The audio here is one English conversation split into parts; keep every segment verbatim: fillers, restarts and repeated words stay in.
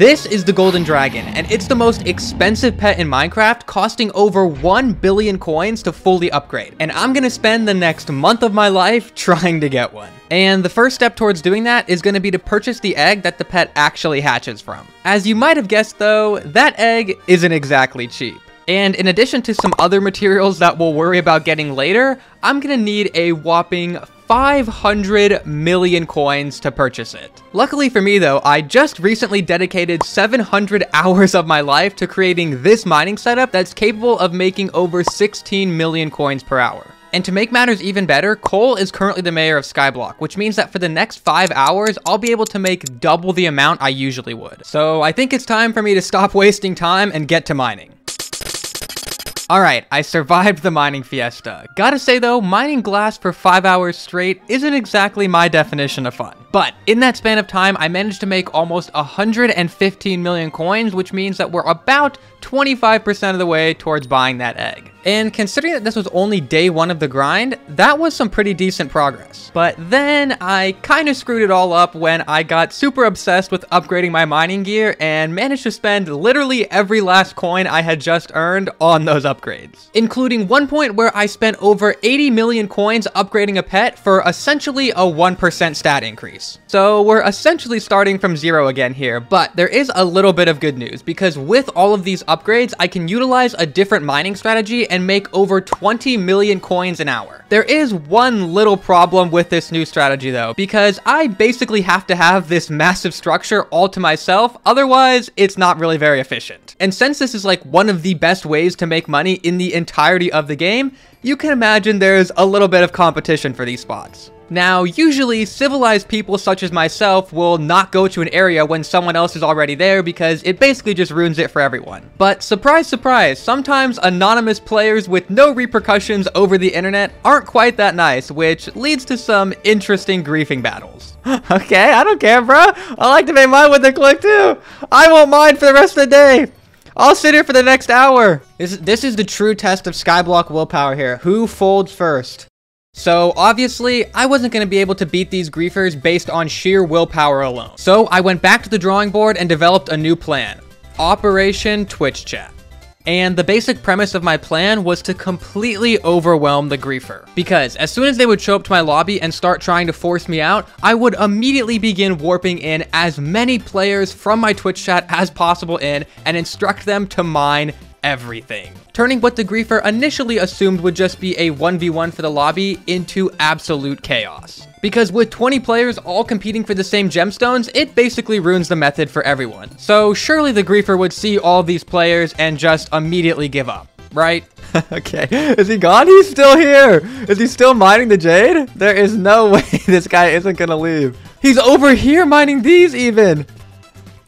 This is the Golden Dragon, and it's the most expensive pet in Minecraft, costing over one billion coins to fully upgrade. And I'm gonna spend the next month of my life trying to get one. And the first step towards doing that is gonna be to purchase the egg that the pet actually hatches from. As you might have guessed though, that egg isn't exactly cheap. And in addition to some other materials that we'll worry about getting later, I'm gonna need a whopping five hundred million coins to purchase it. Luckily for me though, I just recently dedicated seven hundred hours of my life to creating this mining setup that's capable of making over sixteen million coins per hour. And to make matters even better, Cole is currently the mayor of Skyblock, which means that for the next five hours, I'll be able to make double the amount I usually would. So I think it's time for me to stop wasting time and get to mining. Alright, I survived the mining fiesta. Gotta say though, mining glass for five hours straight isn't exactly my definition of fun. But in that span of time, I managed to make almost one hundred fifteen million coins, which means that we're about twenty-five percent of the way towards buying that egg. And considering that this was only day one of the grind, that was some pretty decent progress. But then I kind of screwed it all up when I got super obsessed with upgrading my mining gear and managed to spend literally every last coin I had just earned on those upgrades, including one point where I spent over eighty million coins upgrading a pet for essentially a one percent stat increase. So we're essentially starting from zero again here, but there is a little bit of good news because with all of these upgrades, I can utilize a different mining strategy and make over twenty million coins an hour. There is one little problem with this new strategy though, because I basically have to have this massive structure all to myself, otherwise it's not really very efficient. And since this is like one of the best ways to make money in the entirety of the game, you can imagine there's a little bit of competition for these spots. Now, usually civilized people such as myself will not go to an area when someone else is already there because it basically just ruins it for everyone. But surprise, surprise, sometimes anonymous players with no repercussions over the internet aren't quite that nice, which leads to some interesting griefing battles. Okay, I don't care, bro. I like to make mine with a click too. I won't mind for the rest of the day. I'll sit here for the next hour. This, this is the true test of Skyblock willpower here. Who folds first? So obviously, I wasn't going to be able to beat these griefers based on sheer willpower alone. So I went back to the drawing board and developed a new plan, Operation Twitch Chat. And the basic premise of my plan was to completely overwhelm the griefer. Because as soon as they would show up to my lobby and start trying to force me out, I would immediately begin warping in as many players from my Twitch chat as possible in and instruct them to mine everything, turning what the griefer initially assumed would just be a one v one for the lobby into absolute chaos. Because with twenty players all competing for the same gemstones, it basically ruins the method for everyone. So surely the griefer would see all these players and just immediately give up, right? Okay, is he gone? He's still here! Is he still mining the jade? There is no way this guy isn't gonna leave. He's over here mining these even!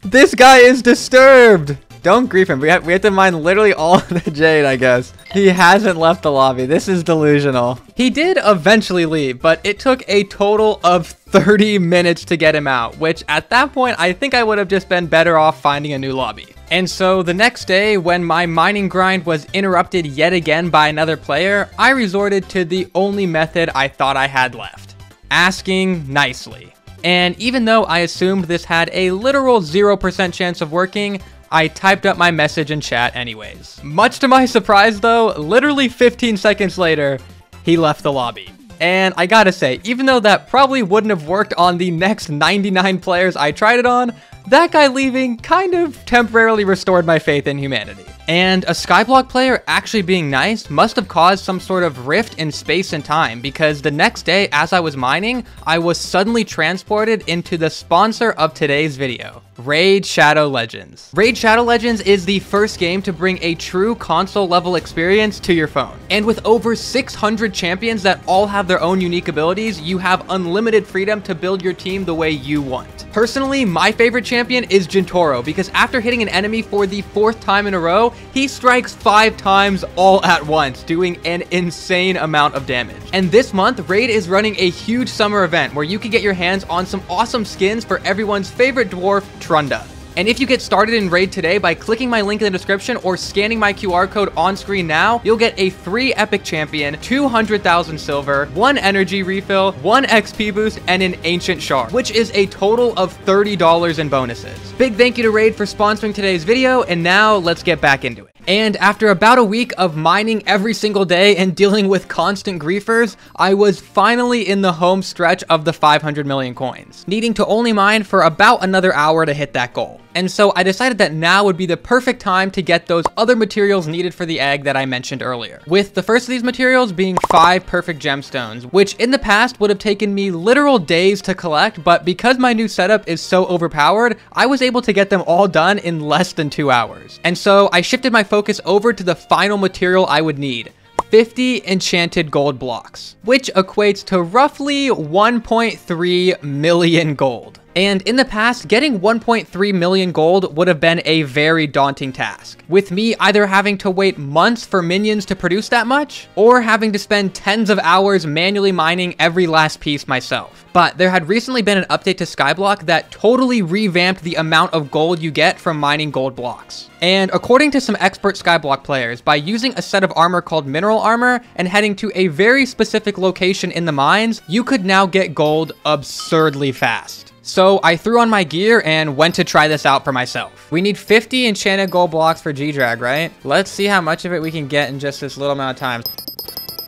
This guy is disturbed! Don't grief him. We have, we have to mine literally all of the jade, I guess. He hasn't left the lobby. This is delusional. He did eventually leave, but it took a total of thirty minutes to get him out, which at that point, I think I would have just been better off finding a new lobby. And so the next day, when my mining grind was interrupted yet again by another player, I resorted to the only method I thought I had left, asking nicely. And even though I assumed this had a literal zero percent chance of working, I typed up my message in chat anyways. Much to my surprise though, literally fifteen seconds later, he left the lobby. And I gotta say, even though that probably wouldn't have worked on the next ninety-nine players I tried it on, that guy leaving kind of temporarily restored my faith in humanity. And a Skyblock player actually being nice must have caused some sort of rift in space and time, because the next day as I was mining, I was suddenly transported into the sponsor of today's video, Raid Shadow Legends. Raid Shadow Legends is the first game to bring a true console level experience to your phone. And with over six hundred champions that all have their own unique abilities, you have unlimited freedom to build your team the way you want. Personally, my favorite champion is Gentoro, because after hitting an enemy for the fourth time in a row, he strikes five times all at once, doing an insane amount of damage. And this month, Raid is running a huge summer event where you can get your hands on some awesome skins for everyone's favorite dwarf, Trunda. And if you get started in Raid today by clicking my link in the description or scanning my Q R code on screen now, you'll get a free epic champion, two hundred thousand silver, one energy refill, one X P boost, and an ancient shard, which is a total of thirty dollars in bonuses. Big thank you to Raid for sponsoring today's video, and now let's get back into it. And after about a week of mining every single day and dealing with constant griefers, I was finally in the home stretch of the five hundred million coins, needing to only mine for about another hour to hit that goal. And so I decided that now would be the perfect time to get those other materials needed for the egg that I mentioned earlier, with the first of these materials being five perfect gemstones, which in the past would have taken me literal days to collect, but because my new setup is so overpowered, I was able to get them all done in less than two hours. And so I shifted my focus over to the final material I would need, fifty enchanted gold blocks, which equates to roughly one point three million gold. And in the past, getting one point three million gold would have been a very daunting task, with me either having to wait months for minions to produce that much, or having to spend tens of hours manually mining every last piece myself. But there had recently been an update to Skyblock that totally revamped the amount of gold you get from mining gold blocks. And according to some expert Skyblock players, by using a set of armor called mineral armor and heading to a very specific location in the mines, you could now get gold absurdly fast. So I threw on my gear and went to try this out for myself. We need fifty enchanted gold blocks for G-Drag, right? Let's see how much of it we can get in just this little amount of time.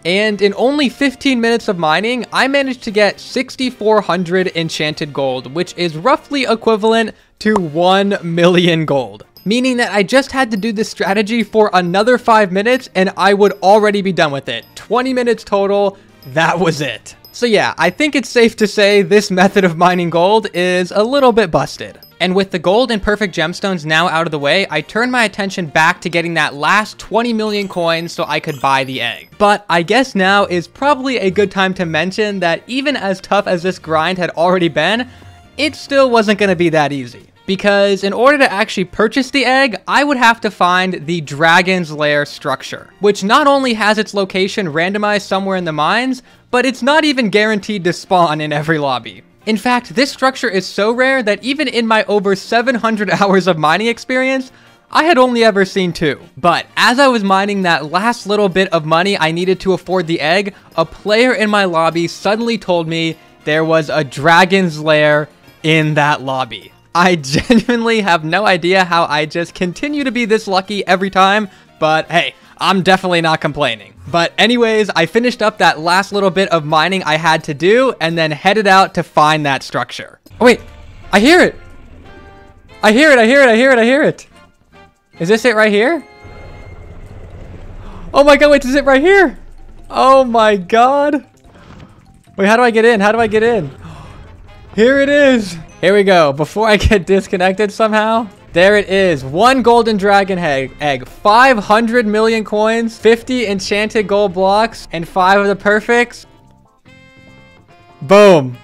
And in only fifteen minutes of mining, I managed to get six thousand four hundred enchanted gold, which is roughly equivalent to one million gold. Meaning that I just had to do this strategy for another five minutes and I would already be done with it. twenty minutes total, that was it. So yeah, I think it's safe to say this method of mining gold is a little bit busted. And with the gold and perfect gemstones now out of the way, I turned my attention back to getting that last twenty million coins so I could buy the egg. But I guess now is probably a good time to mention that even as tough as this grind had already been, it still wasn't going to be that easy. Because in order to actually purchase the egg, I would have to find the Dragon's Lair structure, which not only has its location randomized somewhere in the mines, but it's not even guaranteed to spawn in every lobby. In fact, this structure is so rare that even in my over seven hundred hours of mining experience, I had only ever seen two. But as I was mining that last little bit of money I needed to afford the egg, a player in my lobby suddenly told me there was a Dragon's Lair in that lobby. I genuinely have no idea how I just continue to be this lucky every time, but hey, I'm definitely not complaining. But anyways, I finished up that last little bit of mining I had to do and then headed out to find that structure. Oh wait, I hear it. I hear it, I hear it, I hear it, I hear it. Is this it right here? Oh my god, wait, is it right here? Oh my god. Wait, how do I get in? How do I get in? Here it is. Here we go. Before I get disconnected somehow, there it is. One golden dragon egg, five hundred million coins, fifty enchanted gold blocks, and five of the perfects. Boom.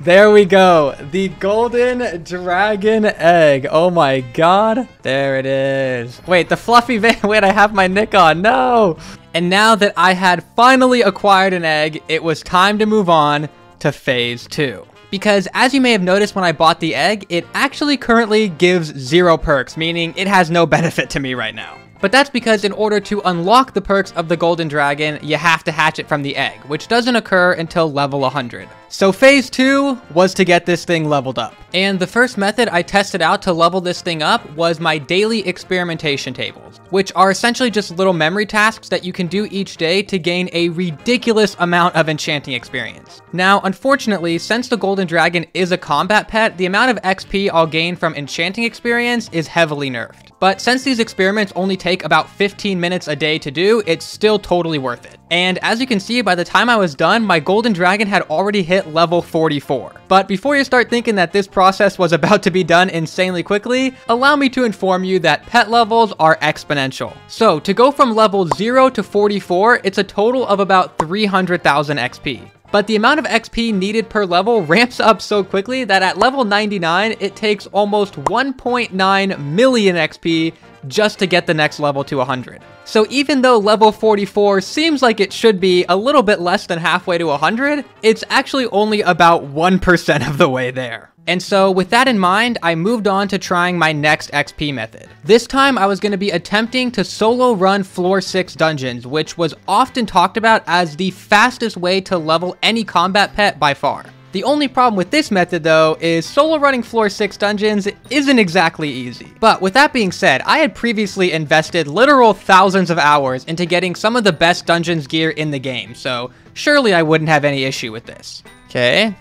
There we go. The golden dragon egg. Oh my god. There it is. Wait, the fluffy van. Wait, I have my nick on. No. And now that I had finally acquired an egg, it was time to move on to phase two. Because as you may have noticed when I bought the egg, it actually currently gives zero perks, meaning it has no benefit to me right now. But that's because in order to unlock the perks of the Golden Dragon, you have to hatch it from the egg, which doesn't occur until level one hundred. So phase two was to get this thing leveled up. And the first method I tested out to level this thing up was my daily experimentation tables, which are essentially just little memory tasks that you can do each day to gain a ridiculous amount of enchanting experience. Now, unfortunately, since the Golden Dragon is a combat pet, the amount of X P I'll gain from enchanting experience is heavily nerfed. But since these experiments only take about fifteen minutes a day to do, it's still totally worth it. And as you can see, by the time I was done, my Golden Dragon had already hit level forty-four. But before you start thinking that this process was about to be done insanely quickly, allow me to inform you that pet levels are exponential. So to go from level zero to forty-four, it's a total of about three hundred thousand X P. But the amount of X P needed per level ramps up so quickly that at level ninety-nine, it takes almost one point nine million X P just to get the next level to one hundred. So even though level forty-four seems like it should be a little bit less than halfway to one hundred, it's actually only about one percent of the way there. And so with that in mind, I moved on to trying my next X P method. This time I was going to be attempting to solo run floor six dungeons, which was often talked about as the fastest way to level any combat pet by far. The only problem with this method though is solo running floor six dungeons isn't exactly easy. But with that being said, I had previously invested literal thousands of hours into getting some of the best dungeons gear in the game, so surely I wouldn't have any issue with this. Okay.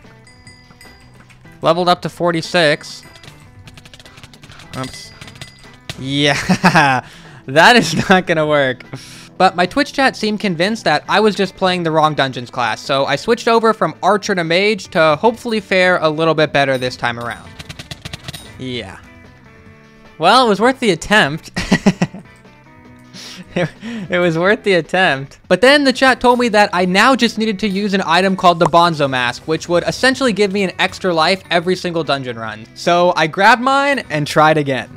Leveled up to forty-six. Oops. Yeah, that is not gonna work. But my Twitch chat seemed convinced that I was just playing the wrong Dungeons class, so I switched over from Archer to Mage to hopefully fare a little bit better this time around. Yeah. Well, it was worth the attempt. It was worth the attempt. But then the chat told me that I now just needed to use an item called the Bonzo Mask, which would essentially give me an extra life every single dungeon run. So I grabbed mine and tried again.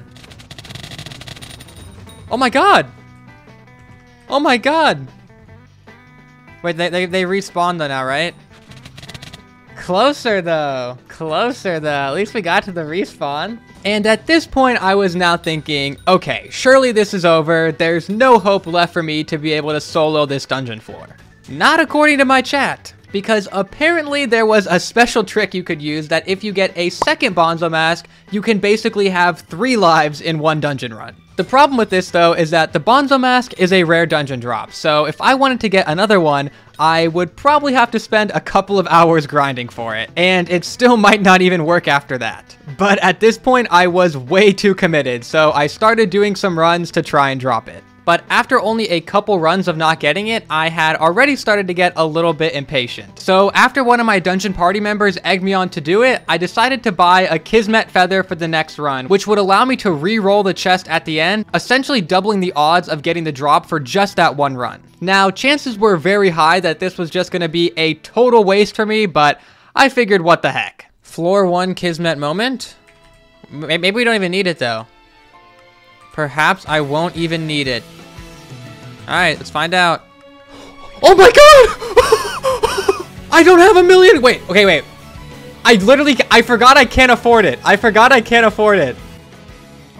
Oh my god! Oh my god! Wait, they, they, they respawned though now, right? Closer though. Closer though. At least we got to the respawn. And at this point, I was now thinking, okay, surely this is over. There's no hope left for me to be able to solo this dungeon floor. Not according to my chat, because apparently there was a special trick you could use that if you get a second Bonzo Mask, you can basically have three lives in one dungeon run. The problem with this though is that the Bonzo Mask is a rare dungeon drop, so if I wanted to get another one, I would probably have to spend a couple of hours grinding for it, and it still might not even work after that. But at this point, I was way too committed, so I started doing some runs to try and drop it. But after only a couple runs of not getting it, I had already started to get a little bit impatient. So after one of my dungeon party members egged me on to do it, I decided to buy a Kismet feather for the next run, which would allow me to re-roll the chest at the end, essentially doubling the odds of getting the drop for just that one run. Now, chances were very high that this was just gonna be a total waste for me, but I figured what the heck. Floor one Kismet moment? Maybe we don't even need it though. Perhaps I won't even need it. All right, let's find out. Oh my god! I don't have a million. Wait, okay, wait. I literally, I forgot I can't afford it. I forgot I can't afford it.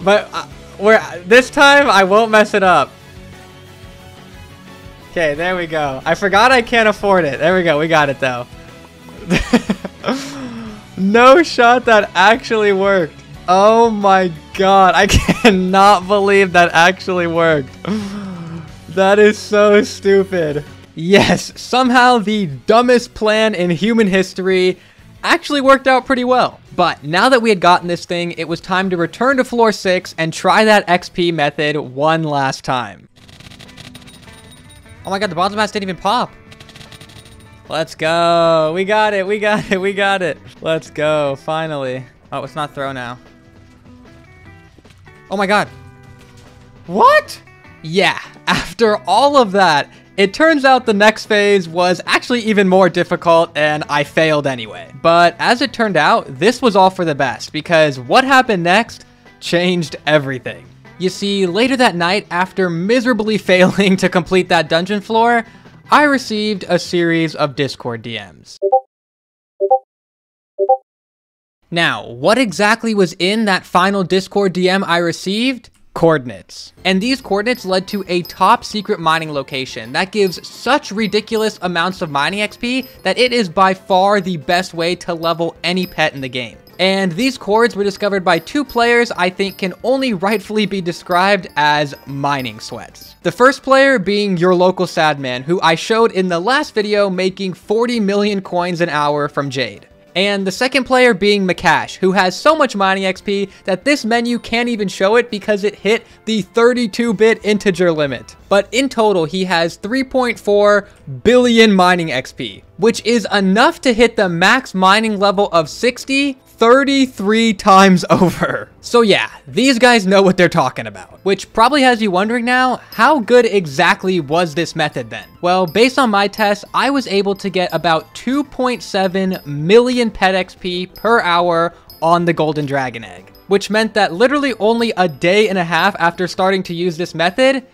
But uh, we're, this time I won't mess it up. Okay, there we go. I forgot I can't afford it. There we go, we got it though. No shot, that actually worked. Oh my god, I cannot believe that actually worked. That is so stupid. Yes, somehow the dumbest plan in human history actually worked out pretty well. But now that we had gotten this thing, it was time to return to floor six and try that X P method one last time. Oh my god, the Bonzo Mask didn't even pop. Let's go. We got it, we got it, we got it. Let's go, finally. Oh, it's not throw now. Oh my god. What? Yeah, after all of that, it turns out the next phase was actually even more difficult and I failed anyway. But as it turned out, this was all for the best because what happened next changed everything. You see, later that night, after miserably failing to complete that dungeon floor, I received a series of Discord D Ms. Now, what exactly was in that final Discord D M I received? Coordinates. And these coordinates led to a top secret mining location that gives such ridiculous amounts of mining X P that it is by far the best way to level any pet in the game. And these cords were discovered by two players I think can only rightfully be described as mining sweats. The first player being Your Local Sad Man, who I showed in the last video making forty million coins an hour from Jade. And the second player being Makash, who has so much mining X P that this menu can't even show it because it hit the thirty-two bit integer limit. But in total, he has three point four billion mining X P, which is enough to hit the max mining level of sixty thirty-three times over. So yeah, these guys know what they're talking about. Which probably has you wondering now, how good exactly was this method then? Well, based on my tests, I was able to get about two point seven million pet X P per hour on the Golden Dragon egg, which meant that literally only a day and a half after starting to use this method,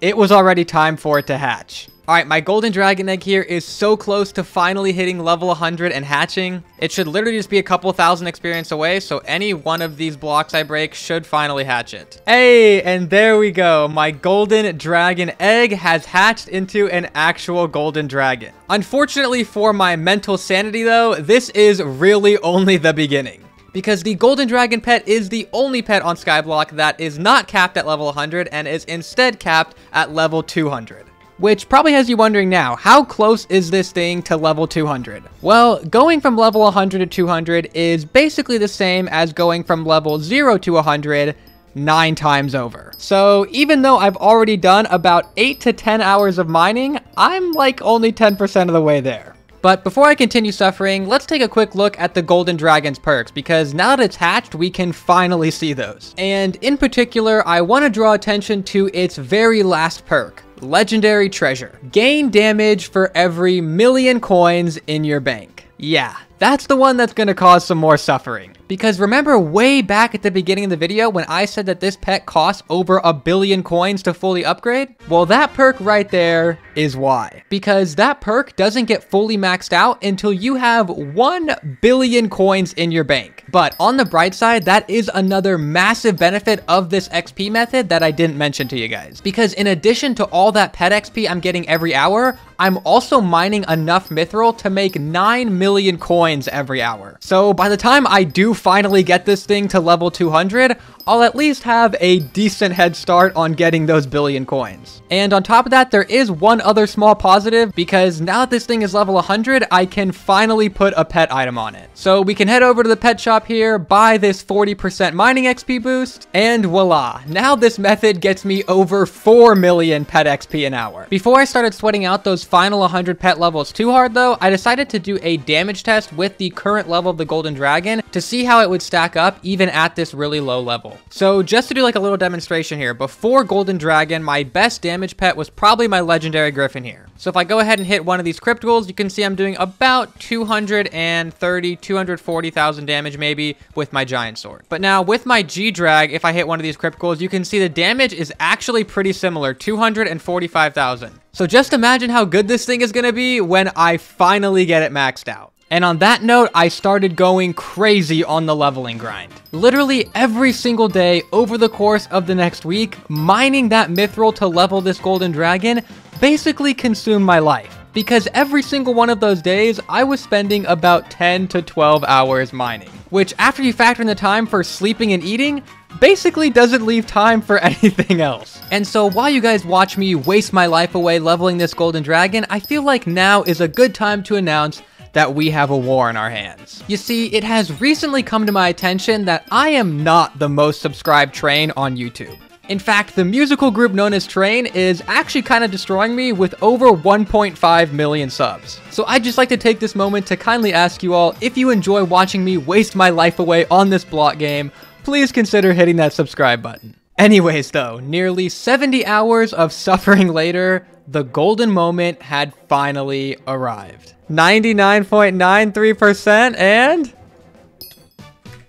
it was already time for it to hatch. Alright, my golden dragon egg here is so close to finally hitting level one hundred and hatching. It should literally just be a couple thousand experience away, so any one of these blocks I break should finally hatch it. Hey, and there we go. My golden dragon egg has hatched into an actual golden dragon. Unfortunately for my mental sanity though, this is really only the beginning. Because the golden dragon pet is the only pet on Skyblock that is not capped at level one hundred and is instead capped at level two hundred. Which probably has you wondering now, how close is this thing to level two hundred? Well, going from level one hundred to two hundred is basically the same as going from level zero to one hundred nine times over. So even though I've already done about eight to ten hours of mining, I'm like only ten percent of the way there. But before I continue suffering, let's take a quick look at the Golden Dragon's perks, because now that it's hatched, we can finally see those. And in particular, I want to draw attention to its very last perk, Legendary Treasure. Gain damage for every million coins in your bank. Yeah, that's the one that's going to cause some more suffering. Because remember way back at the beginning of the video when I said that this pet costs over a billion coins to fully upgrade? Well, that perk right there is why. Because that perk doesn't get fully maxed out until you have one billion coins in your bank. But on the bright side, that is another massive benefit of this X P method that I didn't mention to you guys. Because in addition to all that pet X P I'm getting every hour, I'm also mining enough mithril to make nine million coins every hour. So by the time I do finally get this thing to level two hundred, I'll at least have a decent head start on getting those billion coins. And on top of that, there is one other small positive, because now that this thing is level one hundred, I can finally put a pet item on it. So we can head over to the pet shop here, buy this forty percent mining X P boost, and voila. Now this method gets me over four million pet X P an hour. Before I started sweating out those final one hundred pet levels too hard though, I decided to do a damage test with the current level of the Golden Dragon to see how it would stack up even at this really low level. So just to do like a little demonstration here, before Golden Dragon, my best damage pet was probably my legendary griffin here. So if I go ahead and hit one of these crypt ghouls, you can see I'm doing about two hundred thirty, two hundred forty thousand damage maybe with my giant sword. But now with my G-Drag, if I hit one of these crypt ghouls, you can see the damage is actually pretty similar, two hundred forty-five thousand. So just imagine how good this thing is gonna be when I finally get it maxed out. And on that note, I started going crazy on the leveling grind. Literally every single day over the course of the next week, mining that mithril to level this golden dragon basically consumed my life. Because every single one of those days, I was spending about ten to twelve hours mining. Which, after you factor in the time for sleeping and eating, basically doesn't leave time for anything else. And so while you guys watch me waste my life away leveling this golden dragon, I feel like now is a good time to announce that we have a war in our hands. You see, it has recently come to my attention that I am not the most subscribed train on YouTube. In fact, the musical group known as Train is actually kind of destroying me with over one point five million subs. So I'd just like to take this moment to kindly ask you all, if you enjoy watching me waste my life away on this block game, please consider hitting that subscribe button. Anyways though, nearly seventy hours of suffering later, the golden moment had finally arrived. ninety-nine point nine three percent and...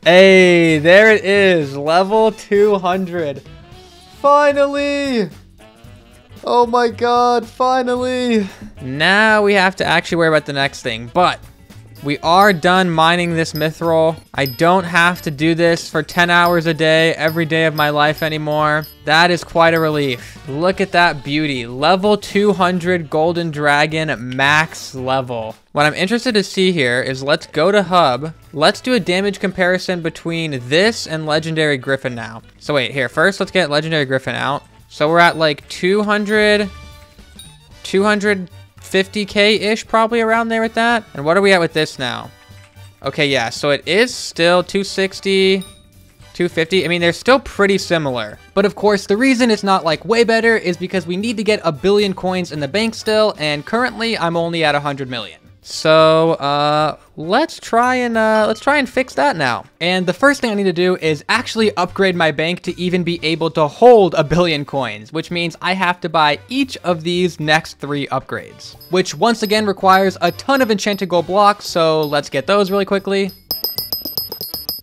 hey, there it is, level two hundred. Finally! Oh my god, finally! Now we have to actually worry about the next thing, but we are done mining this mithril. I don't have to do this for ten hours a day, every day of my life anymore. That is quite a relief. Look at that beauty. Level two hundred Golden Dragon max level. What I'm interested to see here is, let's go to Hub. Let's do a damage comparison between this and Legendary Griffin now. So wait, here, first let's get Legendary Griffin out. So we're at like two hundred, two hundred fifty K-ish, probably around there with that. And what are we at with this now? Okay, yeah, so it is still two sixty, two fifty. I mean, they're still pretty similar. But of course, the reason it's not like way better is because we need to get a billion coins in the bank still, and currently I'm only at one hundred million. So uh, let's try and uh, let's try and fix that now. And the first thing I need to do is actually upgrade my bank to even be able to hold a billion coins, which means I have to buy each of these next three upgrades, which once again requires a ton of enchanted gold blocks. So let's get those really quickly.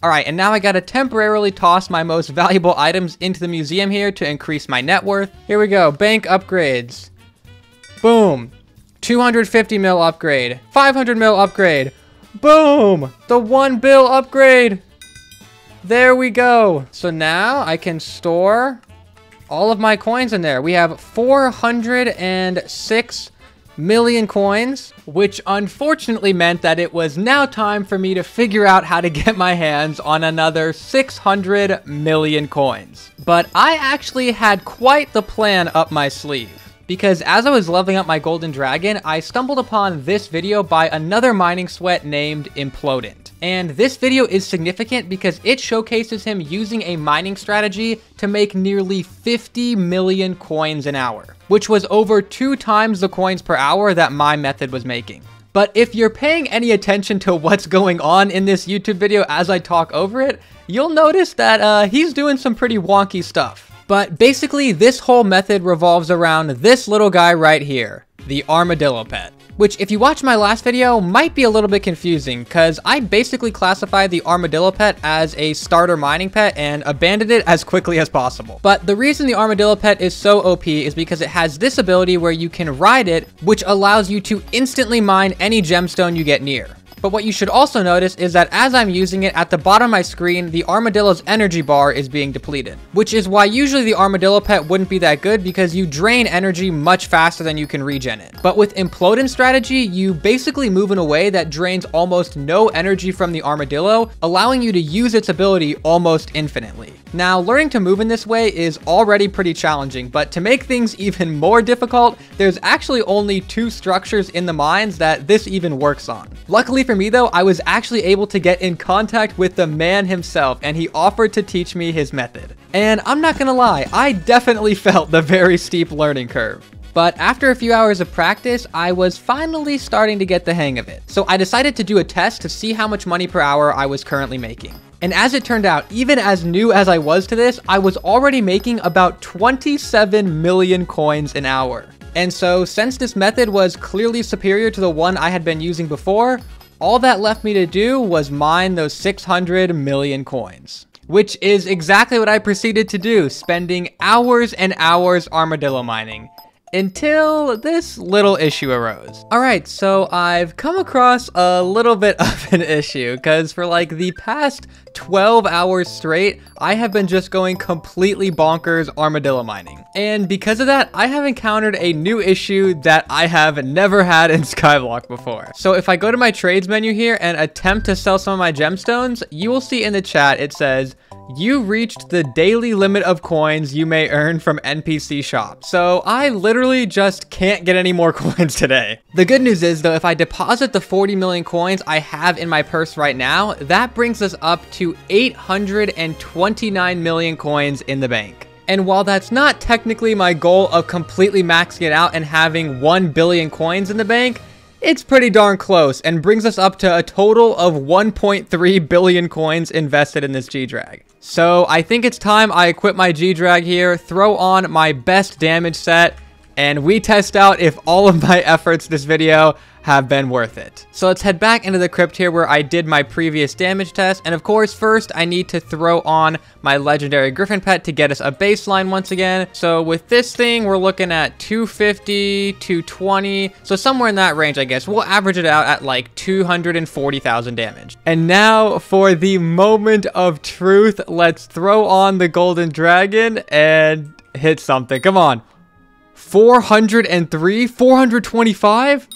All right, and now I gotta temporarily toss my most valuable items into the museum here to increase my net worth. Here we go, bank upgrades. Boom. two hundred fifty mil upgrade. five hundred mil upgrade. Boom. The one bill upgrade. There we go. So now I can store all of my coins in there. We have four hundred six million coins, which unfortunately meant that it was now time for me to figure out how to get my hands on another six hundred million coins. But I actually had quite the plan up my sleeve, because as I was leveling up my Golden Dragon, I stumbled upon this video by another mining sweat named Implodent. And this video is significant because it showcases him using a mining strategy to make nearly fifty million coins an hour, which was over two times the coins per hour that my method was making. But if you're paying any attention to what's going on in this YouTube video as I talk over it, you'll notice that uh, he's doing some pretty wonky stuff. But basically, this whole method revolves around this little guy right here, the armadillo pet. Which, if you watched my last video, might be a little bit confusing, because I basically classified the armadillo pet as a starter mining pet and abandoned it as quickly as possible. But the reason the armadillo pet is so O P is because it has this ability where you can ride it, which allows you to instantly mine any gemstone you get near. But what you should also notice is that as I'm using it, at the bottom of my screen, the armadillo's energy bar is being depleted, which is why usually the armadillo pet wouldn't be that good, because you drain energy much faster than you can regen it. But with Implodent strategy, you basically move in a way that drains almost no energy from the armadillo, allowing you to use its ability almost infinitely. Now, learning to move in this way is already pretty challenging, but to make things even more difficult, there's actually only two structures in the mines that this even works on. Luckily for me though, I was actually able to get in contact with the man himself, and he offered to teach me his method. And I'm not gonna lie, I definitely felt the very steep learning curve. But after a few hours of practice, I was finally starting to get the hang of it. So I decided to do a test to see how much money per hour I was currently making. And as it turned out, even as new as I was to this, I was already making about twenty-seven million coins an hour. And so since this method was clearly superior to the one I had been using before, all that left me to do was mine those six hundred million coins, which is exactly what I proceeded to do, spending hours and hours armadillo mining, until this little issue arose. All right, so I've come across a little bit of an issue, because for like the past twelve hours straight, I have been just going completely bonkers armadillo mining. And because of that, I have encountered a new issue that I have never had in Skyblock before. So if I go to my trades menu here and attempt to sell some of my gemstones, you will see in the chat it says, "You reached the daily limit of coins you may earn from N P C shops." So I literally just can't get any more coins today. The good news is though, if I deposit the forty million coins I have in my purse right now, that brings us up to eight hundred twenty-nine million coins in the bank. And while that's not technically my goal of completely maxing it out and having one billion coins in the bank, it's pretty darn close, and brings us up to a total of one point three billion coins invested in this G-Drag. So I think it's time I equip my G-Drag here, throw on my best damage set, and we test out if all of my efforts this video have been worth it. So let's head back into the crypt here where I did my previous damage test, and of course first I need to throw on my legendary griffin pet to get us a baseline once again. So with this thing we're looking at two fifty, two twenty, so somewhere in that range I guess. We'll average it out at like two hundred forty thousand damage. And now for the moment of truth, let's throw on the Golden Dragon and hit something. Come on. four hundred three, four hundred twenty-five,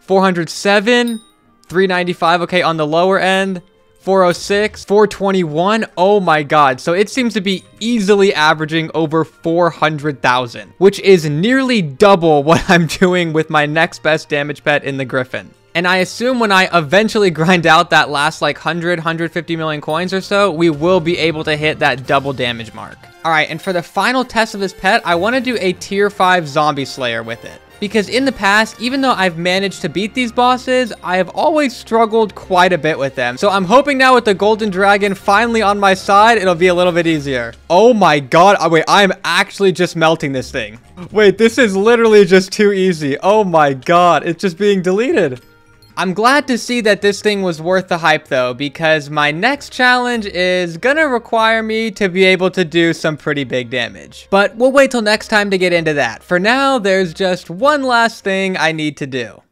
four hundred seven, three ninety-five, okay, on the lower end, four oh six, four twenty-one, oh my god. So it seems to be easily averaging over four hundred thousand, which is nearly double what I'm doing with my next best damage pet in the griffin. And I assume when I eventually grind out that last like one hundred, one hundred fifty million coins or so, we will be able to hit that double damage mark. All right, and for the final test of this pet, I want to do a tier five zombie slayer with it. Because in the past, even though I've managed to beat these bosses, I have always struggled quite a bit with them. So I'm hoping now with the Golden Dragon finally on my side, it'll be a little bit easier. Oh my god. Oh, wait, I'm actually just melting this thing. Wait, this is literally just too easy. Oh my god. It's just being deleted. I'm glad to see that this thing was worth the hype though, because my next challenge is gonna require me to be able to do some pretty big damage. But we'll wait till next time to get into that. For now, there's just one last thing I need to do.